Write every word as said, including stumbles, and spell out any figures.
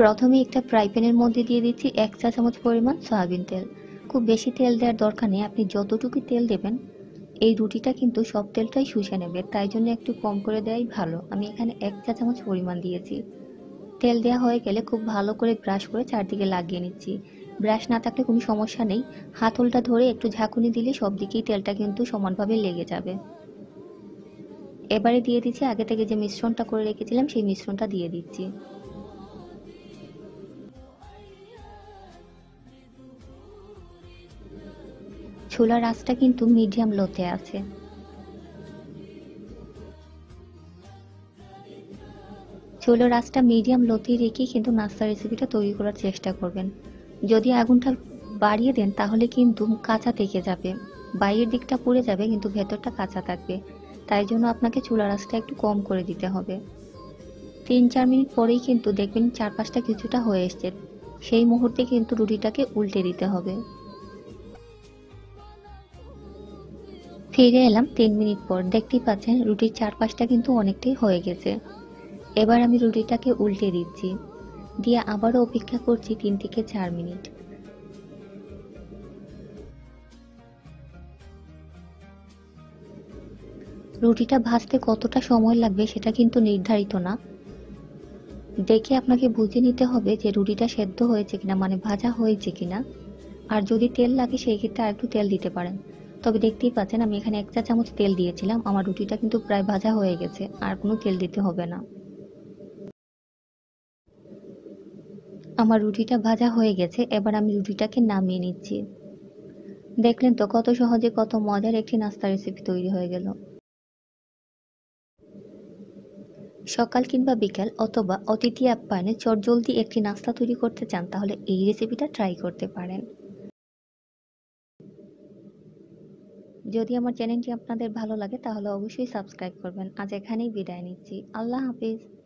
प्रथम एक फ्राई पैनर मध्य दिए दीची एक चा चामच परिमाण सयाबिन तेल। खूब बेशी तेल देওয়ার दरकार नहीं, आपनी जतटुकु तेल देबें এই রুটিটা কিন্তু সব তেলটাই শুষে নেবে, তাই জন্য একটু কম করে দেওয়াই ভালো। আমি এখানে এক চা চামচ পরিমাণ দিয়েছি। তেল দেওয়া হয়ে গেলে খুব ভালো করে ব্রাশ করে চারদিকে লাগিয়ে নিচ্ছি। ব্রাশ না থাকলে কোনো সমস্যা নেই, হাতলটা ধরে একটু ঝাঁকুনি দিলে সব দিকেই তেলটা কিন্তু সমানভাবে লেগে যাবে। এবারে দিয়ে দিচ্ছি আগে থেকে যে মিশ্রণটা করে রেখেছিলাম সেই মিশ্রণটা দিয়ে দিচ্ছি। চুলার আঁচটা কিন্তু মিডিয়াম লোতে আছে। চুলার আঁচটা মিডিয়াম লোতে রেখে কিন্তু নাস্তা রেসিপিটা তৈরি করার চেষ্টা করবেন। যদি আগুনটা বাড়িয়ে দেন তাহলে কিন্তু কাঁচা থেকে যাবে, বাইরের দিকটা পুড়ে যাবে কিন্তু ভেতরটা কাঁচা থাকবে, তাই জন্য আপনাকে চুলার আঁচটা একটু কম করে দিতে হবে। তিন চার মিনিট পরেই কিন্তু দেখবেন চারপাশটা কিছুটা হয়ে এসছে, সেই মুহূর্তে কিন্তু রুটিটাকে উল্টে দিতে হবে। ফিরে এলাম তিন মিনিট পর, দেখতেই পাচ্ছেন রুটির চারপাশটা কিন্তু অনেকটাই হয়ে গেছে। এবার আমি রুটিটাকে উল্টে দিচ্ছি, দিয়ে আবারও অপেক্ষা করছি তিন থেকে চার মিনিট। রুটিটা ভাজতে কতটা সময় লাগবে সেটা কিন্তু নির্ধারিত না, দেখে আপনাকে বুঝে নিতে হবে যে রুটিটা সেদ্ধ হয়েছে কিনা, মানে ভাজা হয়েছে কিনা। আর যদি তেল লাগে সেই ক্ষেত্রে আর একটু তেল দিতে পারেন। তবে দেখতেই পাচ্ছেন আমি এখানে এক চা চামচ তেল দিয়েছিলাম, আমার রুটিটা কিন্তু প্রায় ভাজা হয়ে গেছে, আর কোনো তেল দিতে হবে না। আমার রুটিটা ভাজা হয়ে গেছে, এবার আমি রুটিটাকে নামিয়ে নিচ্ছি। দেখলেন তো কত সহজে কত মজার একটি নাস্তা রেসিপি তৈরি হয়ে গেল। সকাল কিংবা বিকাল অথবা অতিথি আপ্যায়নে চটজলদি একটি নাস্তা তৈরি করতে চান তাহলে এই রেসিপিটা ট্রাই করতে পারেন। যদি আমার চ্যানেলটি আপনাদের ভালো লাগে তাহলে অবশ্যই সাবস্ক্রাইব করবেন। আজ এখানেই বিদায় নিচ্ছি, আল্লাহ হাফিজ।